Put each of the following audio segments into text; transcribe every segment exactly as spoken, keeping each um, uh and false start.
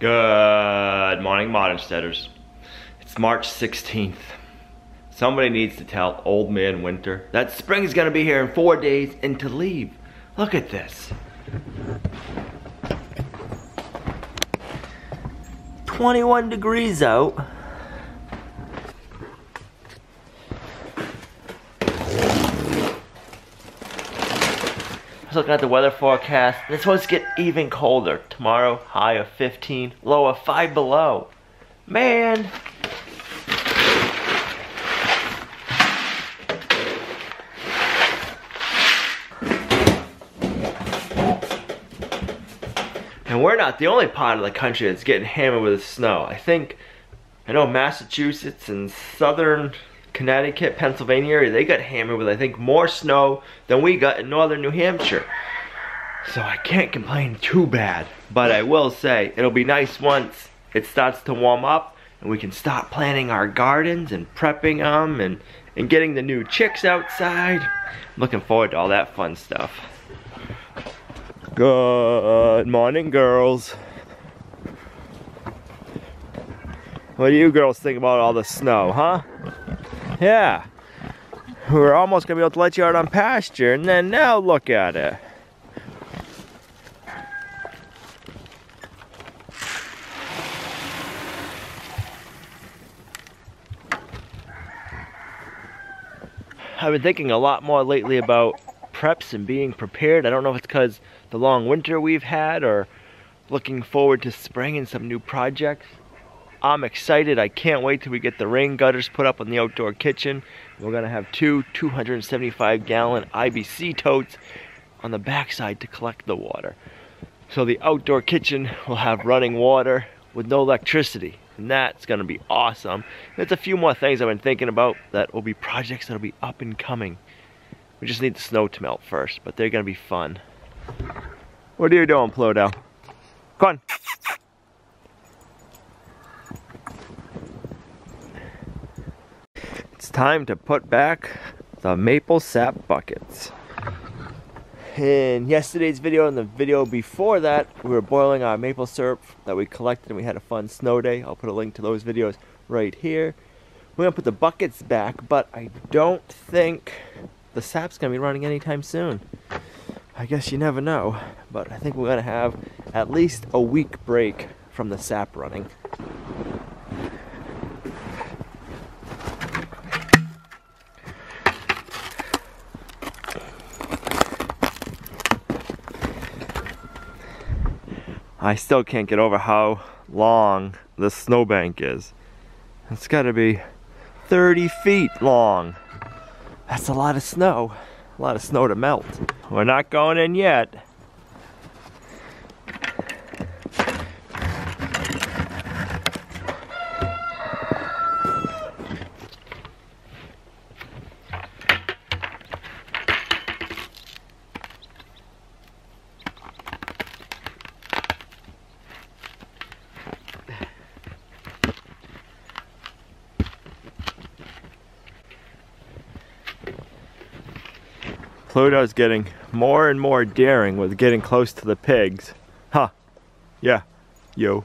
Good morning, Modern Steaders. It's March sixteenth. Somebody needs to tell old man Winter that spring's gonna be here in four days and to leave. Look at this. twenty-one degrees out. I was looking at the weather forecast, and it's supposed to get even colder. Tomorrow, high of fifteen, low of five below. Man! And we're not the only part of the country that's getting hammered with snow. I think, I know Massachusetts and southern Connecticut, Pennsylvania, they got hammered with, I think, more snow than we got in northern New Hampshire. So I can't complain too bad. But I will say, it'll be nice once it starts to warm up and we can start planting our gardens and prepping them and, and getting the new chicks outside. I'm looking forward to all that fun stuff. Good morning, girls. What do you girls think about all the snow, huh? Yeah, we were almost gonna be able to let you out on pasture, and then now look at it. I've been thinking a lot more lately about preps and being prepared. I don't know if it's because the long winter we've had or looking forward to spring and some new projects. I'm excited. I can't wait till we get the rain gutters put up in the outdoor kitchen. We're going to have two two hundred seventy-five gallon I B C totes on the backside to collect the water. So the outdoor kitchen will have running water with no electricity. And that's going to be awesome. There's a few more things I've been thinking about that will be projects that will be up and coming. We just need the snow to melt first, but they're going to be fun. What are you doing, Pluto? Come on. It's time to put back the maple sap buckets. In yesterday's video and the video before that, we were boiling our maple syrup that we collected and we had a fun snow day. I'll put a link to those videos right here. We're gonna put the buckets back, but I don't think the sap's gonna be running anytime soon. I guess you never know, but I think we're gonna have at least a week break from the sap running. I still can't get over how long this snowbank is. It's gotta be thirty feet long. That's a lot of snow. A lot of snow to melt. We're not going in yet. Pluto's getting more and more daring with getting close to the pigs. Huh. Yeah. Yo.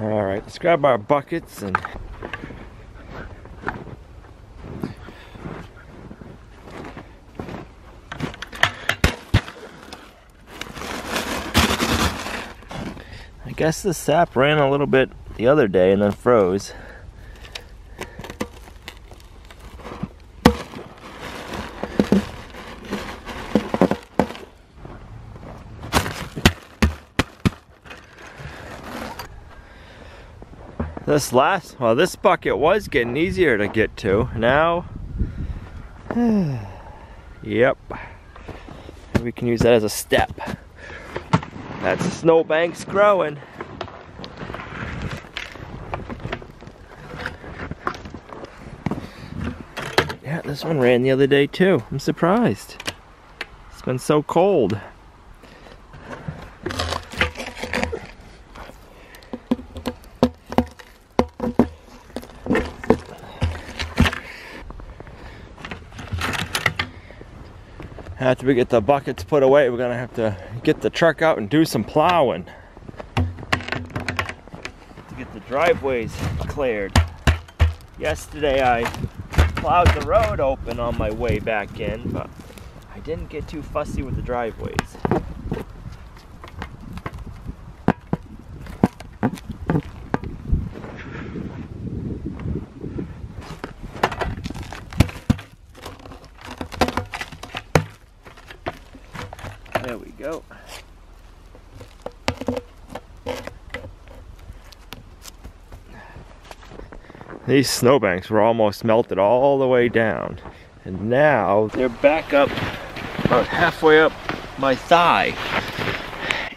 Alright, let's grab our buckets and I guess the sap ran a little bit the other day and then froze. This last, well, this bucket was getting easier to get to. Now, yep, we can use that as a step. That snowbank's growing. Yeah, this one ran the other day too. I'm surprised. It's been so cold. After we get the buckets put away, we're gonna have to get the truck out and do some plowing to get the driveways cleared. Yesterday I plowed the road open on my way back in, but I didn't get too fussy with the driveways. There we go. These snowbanks were almost melted all the way down, and now they're back up about halfway up my thigh.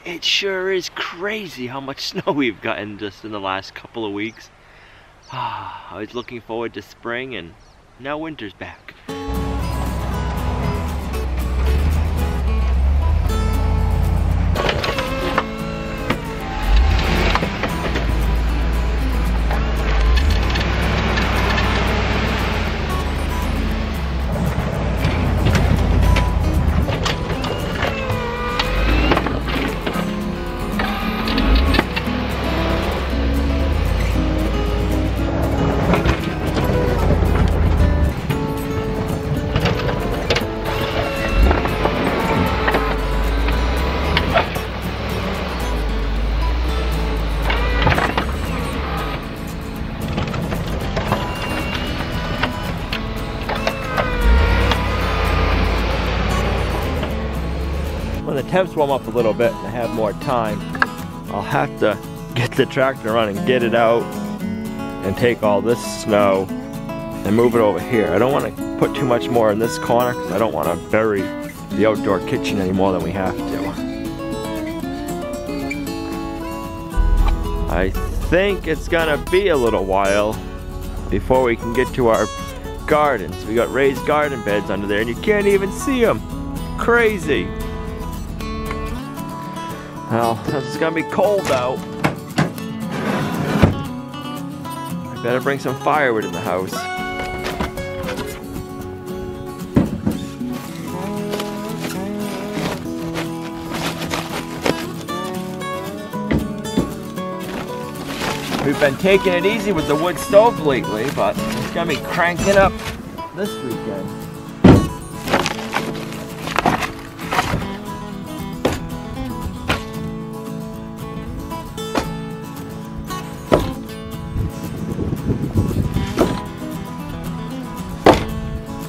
It sure is crazy how much snow we've gotten just in the last couple of weeks. Ah, I was looking forward to spring, and now winter's back. When the temps warm up a little bit and I have more time, I'll have to get the tractor running, get it out, and take all this snow and move it over here. I don't want to put too much more in this corner because I don't want to bury the outdoor kitchen any more than we have to. I think it's gonna be a little while before we can get to our gardens. We got raised garden beds under there and you can't even see them. Crazy. Well, since it's gonna be cold out, I better bring some firewood in the house. We've been taking it easy with the wood stove lately, but it's gonna be cranking up this weekend.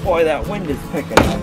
Boy, that wind is picking up.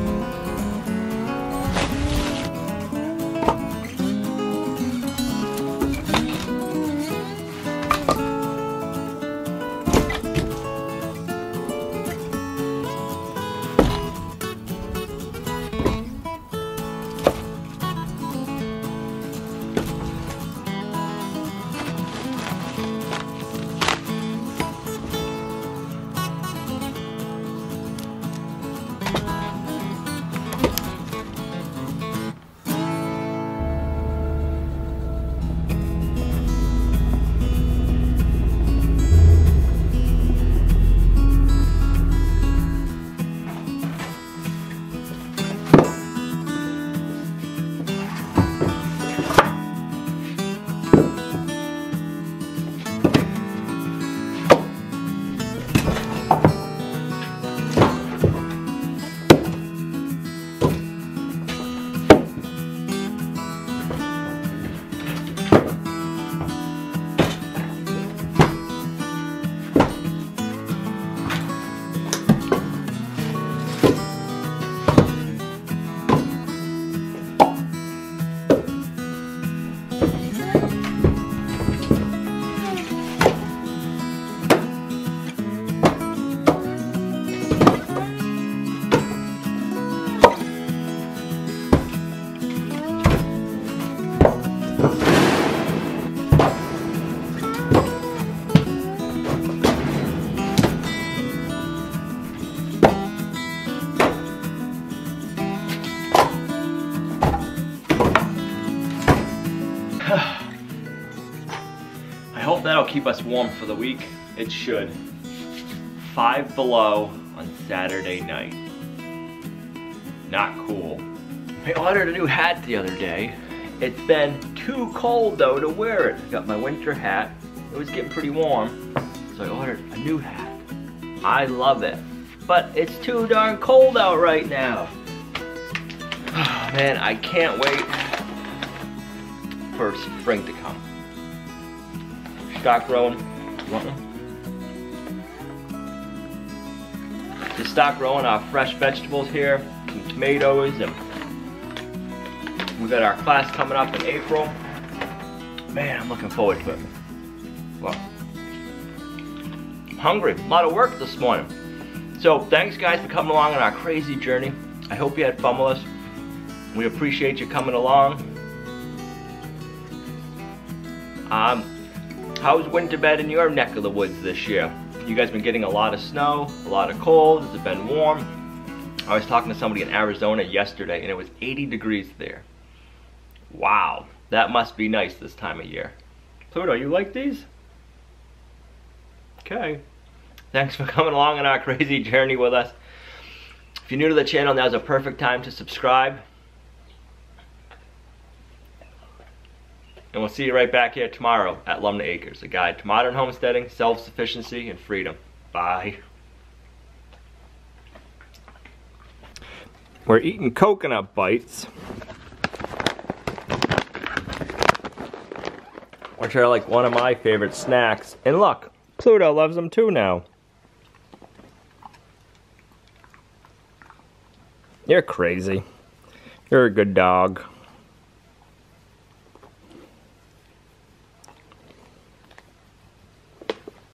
I hope that'll keep us warm for the week. It should. Five below on Saturday night. Not cool. I ordered a new hat the other day. It's been too cold though to wear it. I got my winter hat. It was getting pretty warm, so I ordered a new hat. I love it, but it's too darn cold out right now. Oh, man, I can't wait for spring to come. Stock rowan, you want one? Just stock rowan our fresh vegetables here, some tomatoes, and we got our class coming up in April. Man, I'm looking forward to it. Well, I'm hungry, a lot of work this morning. So thanks guys for coming along on our crazy journey. I hope you had fun with us. We appreciate you coming along. Um, how's winter been in your neck of the woods this year? You guys been getting a lot of snow, a lot of cold, has it been warm? I was talking to somebody in Arizona yesterday and it was eighty degrees there. Wow, that must be nice this time of year. Pluto, you like these? Okay. Thanks for coming along on our crazy journey with us. If you're new to the channel, now's a perfect time to subscribe. And we'll see you right back here tomorrow at Lumnah Acres, a guide to modern homesteading, self-sufficiency, and freedom. Bye. We're eating coconut bites, which are like one of my favorite snacks. And look, Pluto loves them too now. You're crazy. You're a good dog.